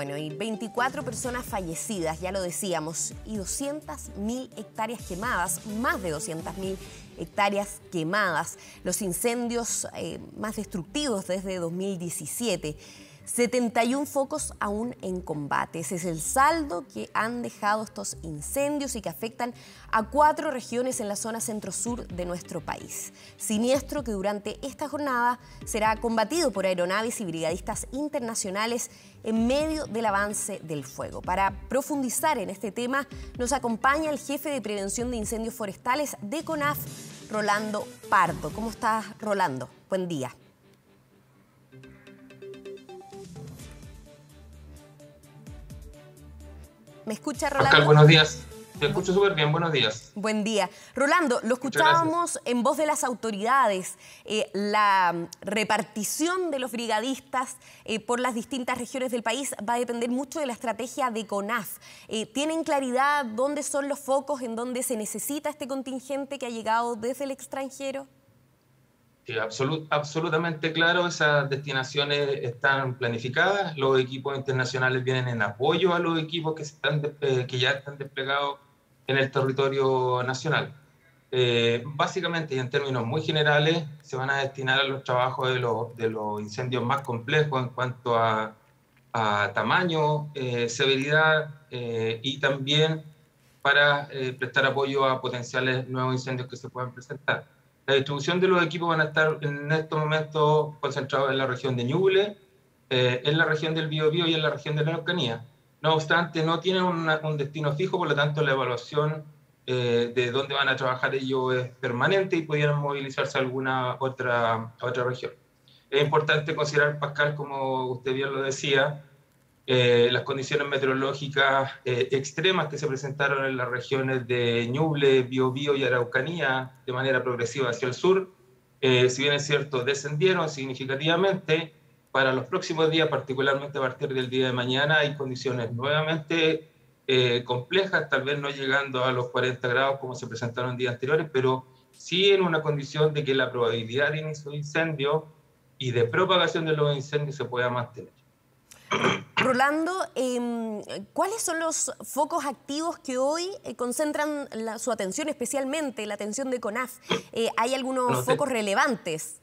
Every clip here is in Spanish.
Bueno, y 24 personas fallecidas, ya lo decíamos, y 200.000 hectáreas quemadas, más de 200.000 hectáreas quemadas. Los incendios más destructivos desde 2017. 71 focos aún en combate. Ese es el saldo que han dejado estos incendios y que afectan a 4 regiones en la zona centro-sur de nuestro país. Siniestro que durante esta jornada será combatido por aeronaves y brigadistas internacionales en medio del avance del fuego. Para profundizar en este tema, nos acompaña el jefe de Prevención de Incendios Forestales de CONAF, Rolando Pardo. ¿Cómo estás, Rolando? Buen día. ¿Me escucha, Rolando? Pascal, buenos días. Te escucho súper bien, buenos días. Buen día. Rolando, lo escuchábamos en voz de las autoridades, la repartición de los brigadistas por las distintas regiones del país va a depender mucho de la estrategia de CONAF. ¿Tienen claridad dónde son los focos, en dónde se necesita este contingente que ha llegado desde el extranjero? Sí, absolutamente claro, esas destinaciones están planificadas, los equipos internacionales vienen en apoyo a los equipos que ya están desplegados en el territorio nacional. Básicamente, y en términos muy generales, se van a destinar a los trabajos de los incendios más complejos en cuanto a tamaño, severidad y también para prestar apoyo a potenciales nuevos incendios que se puedan presentar. La distribución de los equipos van a estar en estos momentos concentrados en la región de Ñuble, en la región del Bío Bío y en la región de la Araucanía. No obstante, no tienen un destino fijo, por lo tanto la evaluación de dónde van a trabajar ellos es permanente y pudieran movilizarse a alguna otra región. Es importante considerar, Pascal, como usted bien lo decía, las condiciones meteorológicas extremas que se presentaron en las regiones de Ñuble, Bío Bío y Araucanía de manera progresiva hacia el sur, si bien es cierto, descendieron significativamente. Para los próximos días, particularmente a partir del día de mañana, hay condiciones nuevamente complejas, tal vez no llegando a los 40 grados como se presentaron días anteriores, pero sí en una condición de que la probabilidad de inicio de incendio y de propagación de los incendios se pueda mantener. Rolando, ¿cuáles son los focos activos que hoy concentran su atención, especialmente la atención de CONAF? ¿Hay algunos focos relevantes?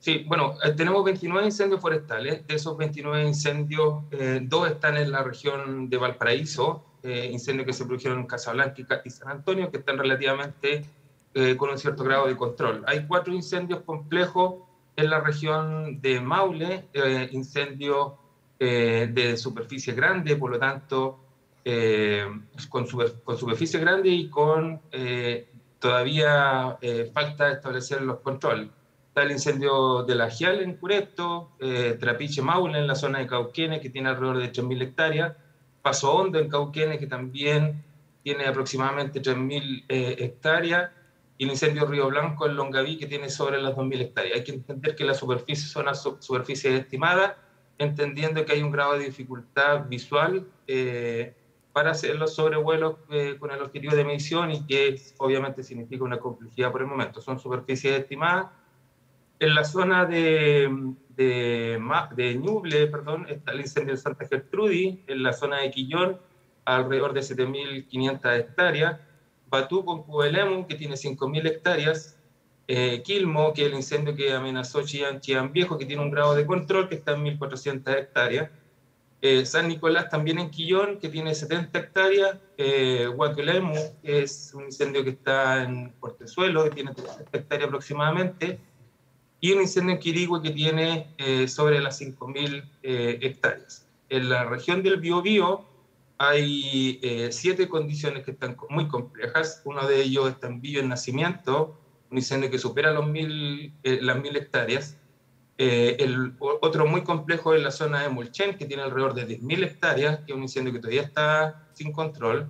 Sí, bueno, tenemos 29 incendios forestales. De esos 29 incendios, 2 están en la región de Valparaíso, incendios que se produjeron en Casablanca y San Antonio, que están relativamente con un cierto grado de control. Hay 4 incendios complejos en la región de Maule, incendios de superficie grande, por lo tanto, con superficie grande y con todavía falta establecer los controles. Está el incendio de la Gial en Curepto, Trapiche Maule en la zona de Cauquenes, que tiene alrededor de 3.000 hectáreas, Paso Hondo en Cauquenes, que también tiene aproximadamente 3.000 hectáreas, y el incendio Río Blanco en Longaví, que tiene sobre las 2.000 hectáreas. Hay que entender que las superficies son las superficies estimadas, entendiendo que hay un grado de dificultad visual para hacer los sobrevuelos con el objetivo de medición y que obviamente significa una complejidad por el momento. Son superficies estimadas. En la zona de Ñuble, perdón, está el incendio de Santa Gertrudis, en la zona de Quillón, alrededor de 7.500 hectáreas. Batú con Cubelemu, que tiene 5.000 hectáreas. Quilmo, que es el incendio que amenazó Chillán Viejo, que tiene un grado de control, que está en 1.400 hectáreas. San Nicolás, también en Quillón, que tiene 70 hectáreas. Huaculemu, que es un incendio que está en Portezuelo, que tiene 30 hectáreas aproximadamente. Y un incendio en Quirihue, que tiene sobre las 5.000 hectáreas. En la región del Biobío hay 7 condiciones que están muy complejas. Uno de ellos está en Villo en Nacimiento, un incendio que supera las 1.000 hectáreas. Otro muy complejo es la zona de Mulchen, que tiene alrededor de 10.000 hectáreas, que es un incendio que todavía está sin control.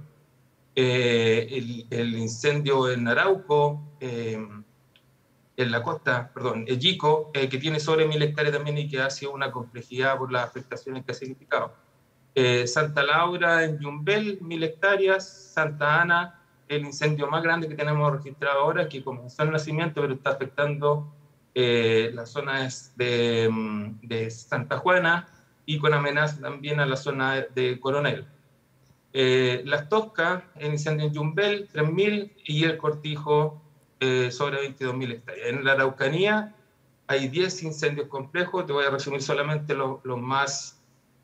El incendio en Arauco, en la costa, perdón, Yico, que tiene sobre 1.000 hectáreas también y que ha sido una complejidad por las afectaciones que ha significado. Santa Laura en Yumbel, 1.000 hectáreas. Santa Ana, el incendio más grande que tenemos registrado ahora, que comenzó en Nacimiento, pero está afectando las zonas de Santa Juana, y con amenaza también a la zona de Coronel. Las Toscas, el incendio en Yumbel, 3.000, y el Cortijo, sobre 22.000 hectáreas. En la Araucanía hay 10 incendios complejos, te voy a resumir solamente los más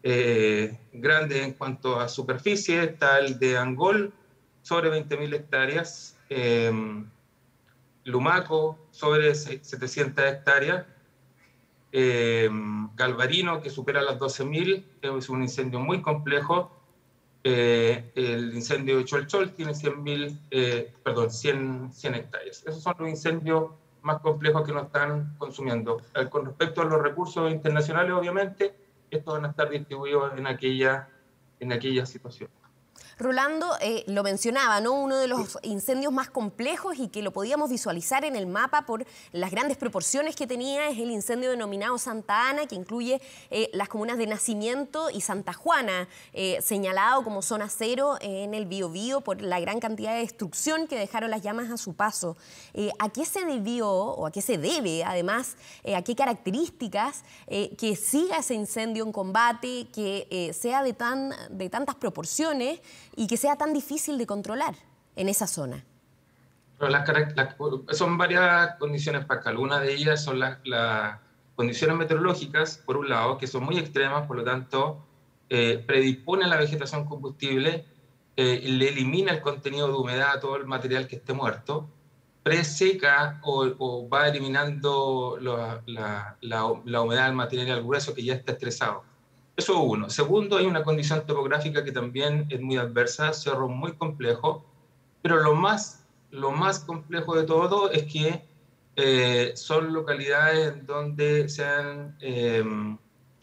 grandes en cuanto a superficie. Está el de Angol, sobre 20.000 hectáreas, Lumaco, sobre 700 hectáreas, Galvarino, que supera las 12.000, es un incendio muy complejo. El incendio de Cholchol tiene 100 hectáreas. Esos son los incendios más complejos que nos están consumiendo. Con respecto a los recursos internacionales, obviamente, estos van a estar distribuidos en aquella situación. Rolando, lo mencionaba, ¿no? Uno de los incendios más complejos y que lo podíamos visualizar en el mapa por las grandes proporciones que tenía es el incendio denominado Santa Ana, que incluye las comunas de Nacimiento y Santa Juana, señalado como zona cero en el Bío Bío por la gran cantidad de destrucción que dejaron las llamas a su paso. ¿A qué se debió o a qué se debe, además, a qué características que siga ese incendio en combate, que sea de tantas proporciones y que sea tan difícil de controlar en esa zona? Pero son varias condiciones, Pascal. Una de ellas son las condiciones meteorológicas, por un lado, que son muy extremas, por lo tanto, predisponen la vegetación combustible, le elimina el contenido de humedad a todo el material que esté muerto, preseca o va eliminando la humedad del material grueso que ya está estresado. Eso es uno. Segundo, hay una condición topográfica que también es muy adversa, cerro muy complejo, pero lo más complejo de todo es que son localidades donde se han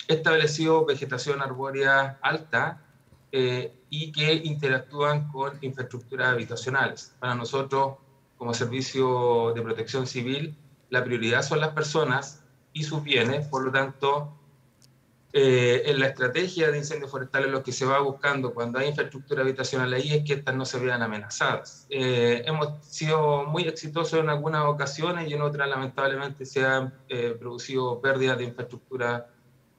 establecido vegetación arbórea alta y que interactúan con infraestructuras habitacionales. Para nosotros, como servicio de protección civil, la prioridad son las personas y sus bienes, por lo tanto, en la estrategia de incendios forestales lo que se va buscando cuando hay infraestructura habitacional ahí es que estas no se vean amenazadas. Hemos sido muy exitosos en algunas ocasiones y en otras lamentablemente se han producido pérdidas de infraestructura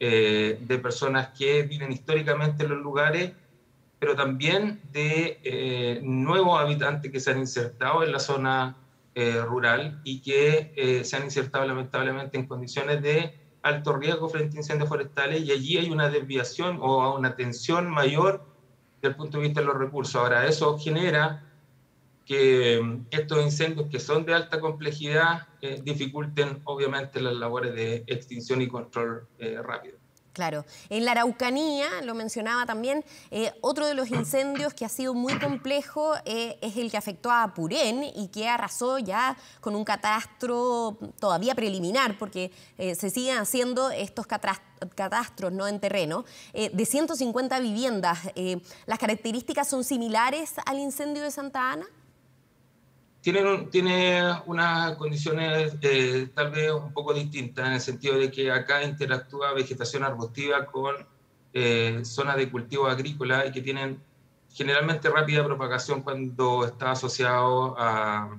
de personas que viven históricamente en los lugares, pero también de nuevos habitantes que se han insertado en la zona rural y que se han insertado lamentablemente en condiciones de alto riesgo frente a incendios forestales, y allí hay una desviación o una tensión mayor desde el punto de vista de los recursos. Ahora, eso genera que estos incendios que son de alta complejidad dificulten obviamente las labores de extinción y control rápido. Claro. En la Araucanía, lo mencionaba también, otro de los incendios que ha sido muy complejo es el que afectó a Apurén y que arrasó ya con un catastro todavía preliminar, porque se siguen haciendo estos catastros, ¿no?, en terreno, de 150 viviendas. ¿Las características son similares al incendio de Santa Ana? Tiene unas condiciones tal vez un poco distintas, en el sentido de que acá interactúa vegetación arbustiva con zonas de cultivo agrícola y que tienen generalmente rápida propagación cuando está asociado a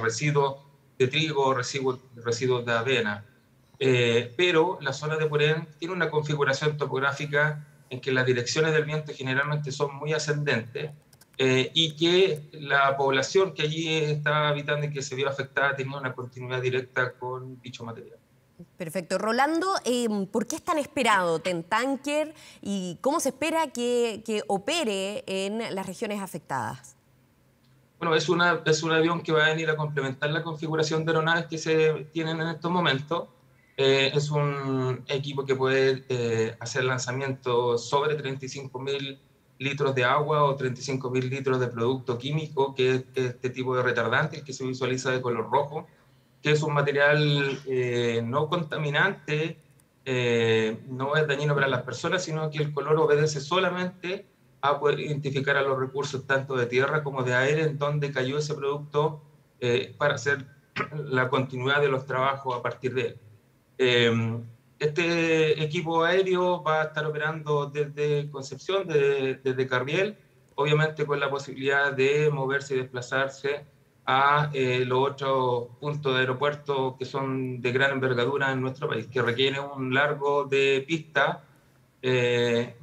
residuos de trigo o residuos de avena. Pero la zona de Apurén tiene una configuración topográfica en que las direcciones del viento generalmente son muy ascendentes, y que la población que allí estaba habitando y que se vio afectada tenía una continuidad directa con dicho material. Perfecto. Rolando, ¿por qué es tan esperado Tentanker y cómo se espera que opere en las regiones afectadas? Bueno, es un avión que va a venir a complementar la configuración de aeronaves que se tienen en estos momentos. Es un equipo que puede hacer lanzamientos sobre 35.000 litros de agua o 35.000 litros de producto químico, que es este tipo de retardante, el que se visualiza de color rojo, que es un material no contaminante, no es dañino para las personas, sino que el color obedece solamente a poder identificar a los recursos tanto de tierra como de aire en donde cayó ese producto para hacer la continuidad de los trabajos a partir de él. Este equipo aéreo va a estar operando desde Concepción, desde Carriel, obviamente con la posibilidad de moverse y desplazarse a los otros puntos de aeropuertos que son de gran envergadura en nuestro país, que requieren un largo de pista, requiere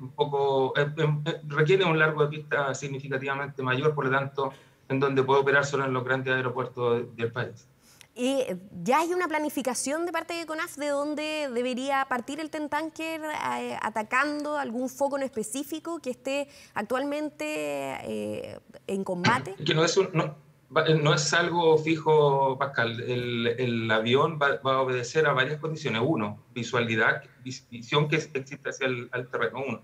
un largo de pista significativamente mayor, por lo tanto, en donde puede operar solo en los grandes aeropuertos del país. ¿Ya hay una planificación de parte de CONAF de dónde debería partir el Tentanker atacando algún foco en específico que esté actualmente en combate? Que no es algo fijo, Pascal. El avión va a obedecer a varias condiciones. Uno, visualidad, visión que existe hacia el terreno. Uno.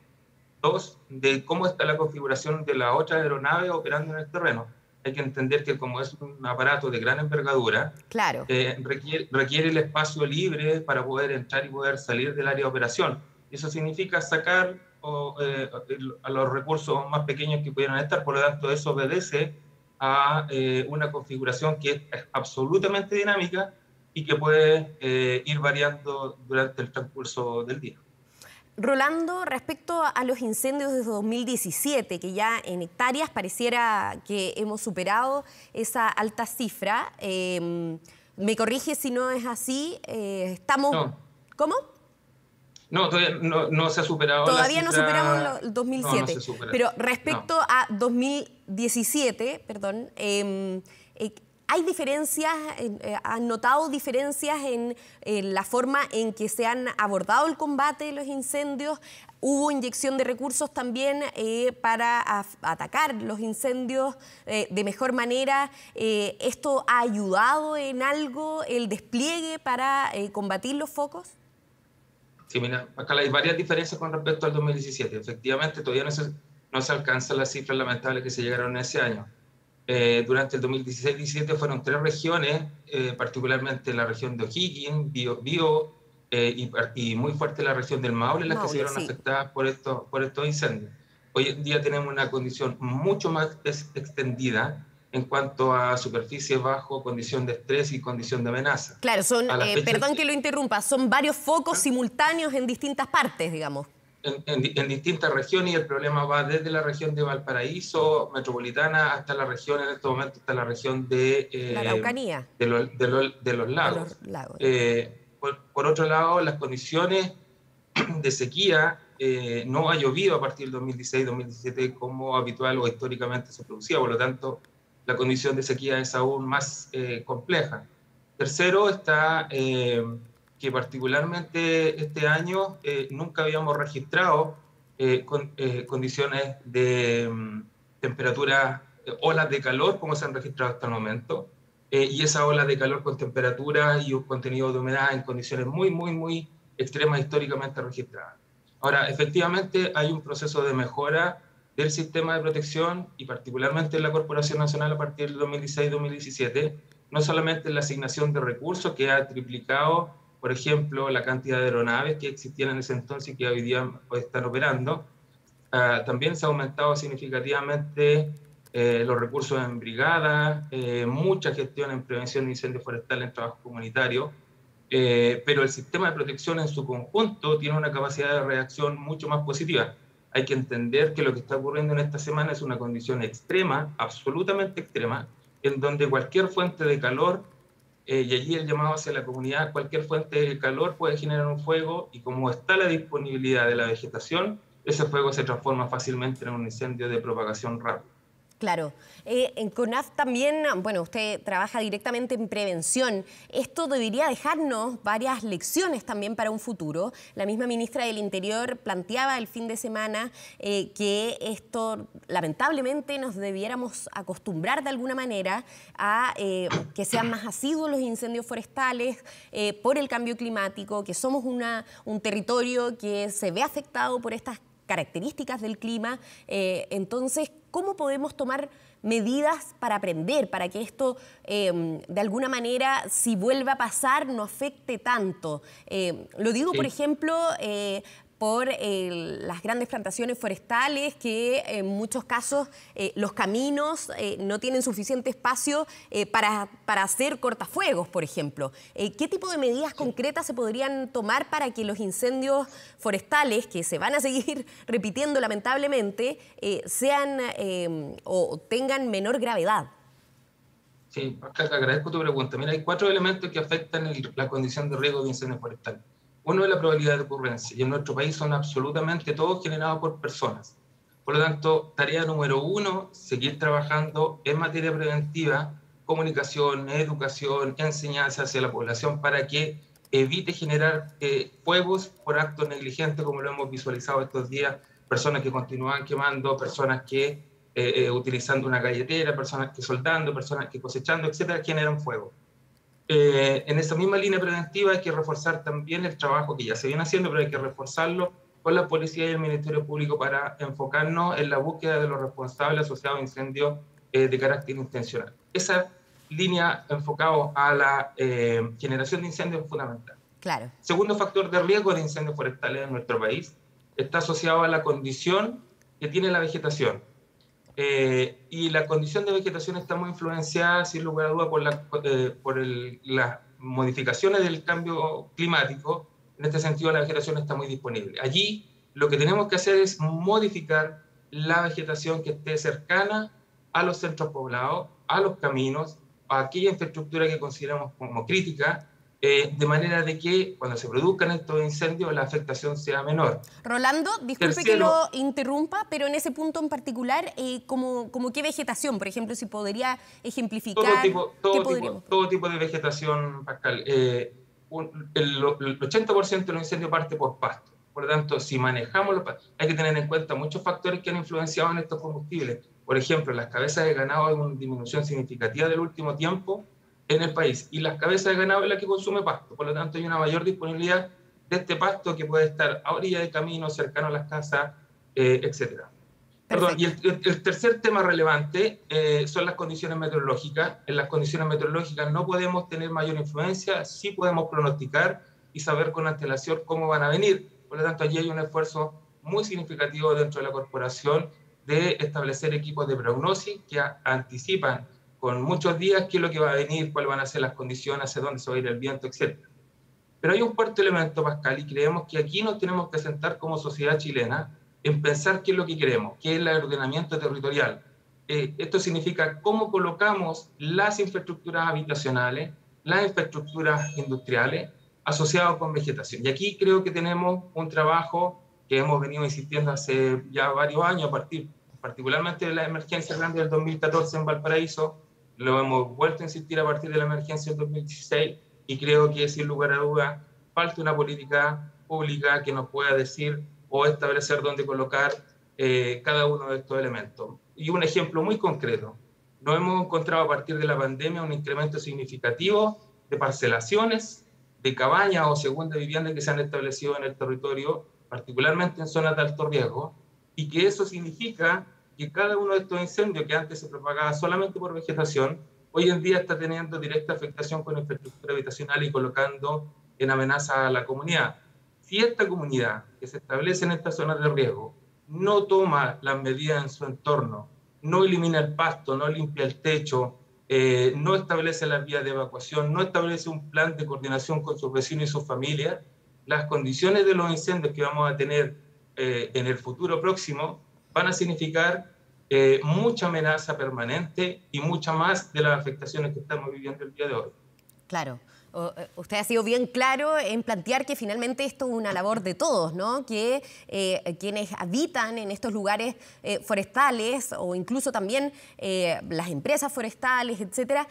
Dos, de cómo está la configuración de la otra aeronave operando en el terreno. Hay que entender que como es un aparato de gran envergadura, claro, requiere el espacio libre para poder entrar y poder salir del área de operación. Eso significa sacar a los recursos más pequeños que pudieran estar, por lo tanto eso obedece a una configuración que es absolutamente dinámica y que puede ir variando durante el transcurso del día. Rolando, respecto a los incendios desde 2017, que ya en hectáreas pareciera que hemos superado esa alta cifra, me corrige si no es así, estamos... No. ¿Cómo? No, todavía no se ha superado. Todavía no superamos el 2007. No, no se supera. Pero respecto a 2017, perdón, ¿hay diferencias, han notado diferencias en la forma en que se han abordado el combate de los incendios? ¿Hubo inyección de recursos también para atacar los incendios de mejor manera? ¿Esto ha ayudado en algo el despliegue para combatir los focos? Sí, mira, acá hay varias diferencias con respecto al 2017. Efectivamente, todavía no se alcanzan las cifras lamentables que se llegaron ese año. Durante el 2016-17 fueron 3 regiones, particularmente la región de O'Higgins, Bío Bío y muy fuerte la región del Maule, las que se vieron afectadas por estos incendios. Hoy en día tenemos una condición mucho más extendida en cuanto a superficie bajo, condición de estrés y condición de amenaza. Claro, son, perdón que lo interrumpa, son varios focos simultáneos en distintas partes, digamos. En distintas regiones, y el problema va desde la región de Valparaíso, Metropolitana, hasta la región, en este momento, hasta la región de... la Araucanía. De los lagos. De los lagos. Por otro lado, las condiciones de sequía, no ha llovido a partir del 2016-2017 como habitual o históricamente se producía, por lo tanto, la condición de sequía es aún más compleja. Tercero está... que particularmente este año nunca habíamos registrado condiciones de temperatura, olas de calor como se han registrado hasta el momento, y esas olas de calor con temperatura y un contenido de humedad en condiciones muy extremas históricamente registradas. Ahora, efectivamente hay un proceso de mejora del sistema de protección y particularmente en la Corporación Nacional a partir del 2016-2017, no solamente en la asignación de recursos que ha triplicado, por ejemplo, la cantidad de aeronaves que existían en ese entonces y que hoy día están operando. También se ha aumentado significativamente los recursos en brigadas, mucha gestión en prevención de incendios forestales en trabajo comunitario, pero el sistema de protección en su conjunto tiene una capacidad de reacción mucho más positiva. Hay que entender que lo que está ocurriendo en esta semana es una condición extrema, absolutamente extrema, en donde cualquier fuente de calor, y allí el llamado hacia la comunidad, cualquier fuente de calor puede generar un fuego y como está la disponibilidad de la vegetación, ese fuego se transforma fácilmente en un incendio de propagación rápida. Claro. En CONAF también, bueno, usted trabaja directamente en prevención. Esto debería dejarnos varias lecciones también para un futuro. La misma ministra del Interior planteaba el fin de semana que esto, lamentablemente, nos debiéramos acostumbrar de alguna manera a que sean más asiduos los incendios forestales por el cambio climático, que somos un territorio que se ve afectado por estas características del clima. Entonces, ¿cómo podemos tomar medidas para aprender, para que esto, de alguna manera, si vuelva a pasar, no afecte tanto? Lo digo, por ejemplo, por las grandes plantaciones forestales, que en muchos casos los caminos no tienen suficiente espacio para hacer cortafuegos, por ejemplo. ¿Qué tipo de medidas concretas se podrían tomar para que los incendios forestales, que se van a seguir repitiendo lamentablemente, sean o tengan menor gravedad? Sí, Pascal, agradezco tu pregunta. Mira, hay cuatro elementos que afectan la condición de riesgo de incendios forestales. Uno es la probabilidad de ocurrencia, y en nuestro país son absolutamente todos generados por personas. Por lo tanto, tarea número uno, seguir trabajando en materia preventiva, comunicación, educación, enseñanza hacia la población para que evite generar fuegos por actos negligentes, como lo hemos visualizado estos días, personas que continúan quemando, personas que utilizando una galletera, personas que soldando, personas que cosechando, etcétera, generan fuego. En esa misma línea preventiva hay que reforzar también el trabajo que ya se viene haciendo, pero hay que reforzarlo con la policía y el Ministerio Público para enfocarnos en la búsqueda de los responsables asociados a incendios de carácter intencional. Esa línea enfocada a la generación de incendios es fundamental. Claro. Segundo factor de riesgo de incendios forestales en nuestro país está asociado a la condición que tiene la vegetación. Y la condición de vegetación está muy influenciada, sin lugar a duda, por las modificaciones del cambio climático. En este sentido, la vegetación está muy disponible. Allí lo que tenemos que hacer es modificar la vegetación que esté cercana a los centros poblados, a los caminos, a aquella infraestructura que consideramos como crítica, de manera de que cuando se produzcan estos incendios la afectación sea menor. Rolando, disculpe que lo interrumpa, pero en ese punto en particular, ¿como qué vegetación? Por ejemplo, si podría ejemplificar... Todo tipo de vegetación, Pascal. El 80% de los incendios parte por pasto. Por lo tanto, si manejamos los pastos, hay que tener en cuenta muchos factores que han influenciado en estos combustibles. Por ejemplo, las cabezas de ganado hay una disminución significativa del último tiempo en el país, y las cabezas de ganado es la que consume pasto, por lo tanto hay una mayor disponibilidad de este pasto que puede estar a orilla de camino, cercano a las casas, etc. Perdón, y el tercer tema relevante son las condiciones meteorológicas. En las condiciones meteorológicas no podemos tener mayor influencia, sí podemos pronosticar y saber con antelación cómo van a venir, por lo tanto allí hay un esfuerzo muy significativo dentro de la corporación de establecer equipos de prognosis que anticipan con muchos días qué es lo que va a venir, cuáles van a ser las condiciones, hacia dónde se va a ir el viento, etc. Pero hay un cuarto elemento, Pascal, y creemos que aquí nos tenemos que sentar como sociedad chilena en pensar qué es lo que queremos, qué es el ordenamiento territorial. Esto significa cómo colocamos las infraestructuras habitacionales, las infraestructuras industriales, asociadas con vegetación. Y aquí creo que tenemos un trabajo que hemos venido insistiendo hace ya varios años, a partir particularmente de la emergencia grande del 2014 en Valparaíso. Lo hemos vuelto a insistir a partir de la emergencia del 2016 y creo que, sin lugar a dudas, falta una política pública que nos pueda decir o establecer dónde colocar cada uno de estos elementos. Y un ejemplo muy concreto. Nos hemos encontrado a partir de la pandemia un incremento significativo de parcelaciones, de cabañas o segundas viviendas que se han establecido en el territorio, particularmente en zonas de alto riesgo, y que eso significa que cada uno de estos incendios que antes se propagaba solamente por vegetación, hoy en día está teniendo directa afectación con infraestructura habitacional y colocando en amenaza a la comunidad. Si esta comunidad que se establece en estas zonas de riesgo no toma las medidas en su entorno, no elimina el pasto, no limpia el techo, no establece las vías de evacuación, no establece un plan de coordinación con sus vecinos y sus familias, las condiciones de los incendios que vamos a tener en el futuro próximo van a significar mucha amenaza permanente y mucha más de las afectaciones que estamos viviendo el día de hoy. Claro. Usted ha sido bien claro en plantear que finalmente esto es una labor de todos, ¿no? Que quienes habitan en estos lugares forestales o incluso también las empresas forestales, etcétera,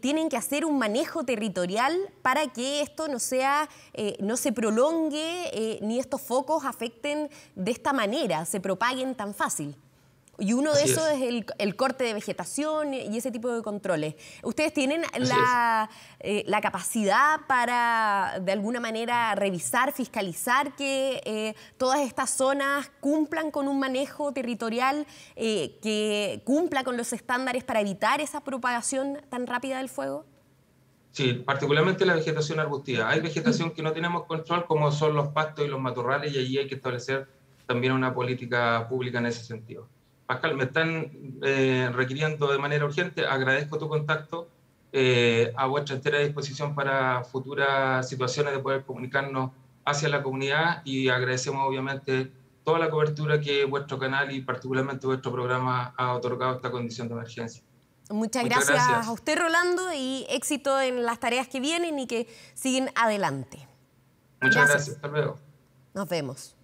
tienen que hacer un manejo territorial para que esto no sea, no se prolongue ni estos focos afecten de esta manera, se propaguen tan fácil. Y uno de esos es el corte de vegetación y ese tipo de controles. ¿Ustedes tienen la capacidad para, de alguna manera, revisar, fiscalizar que todas estas zonas cumplan con un manejo territorial que cumpla con los estándares para evitar esa propagación tan rápida del fuego? Sí, particularmente la vegetación arbustiva. Hay vegetación que no tenemos control, como son los pastos y los matorrales, y allí hay que establecer también una política pública en ese sentido. Pascal, me están requiriendo de manera urgente, agradezco tu contacto, a vuestra entera disposición para futuras situaciones de poder comunicarnos hacia la comunidad y agradecemos obviamente toda la cobertura que vuestro canal y particularmente vuestro programa ha otorgado a esta condición de emergencia. Muchas gracias a usted, Rolando, y éxito en las tareas que vienen y que siguen adelante. Muchas gracias. Hasta luego. Nos vemos.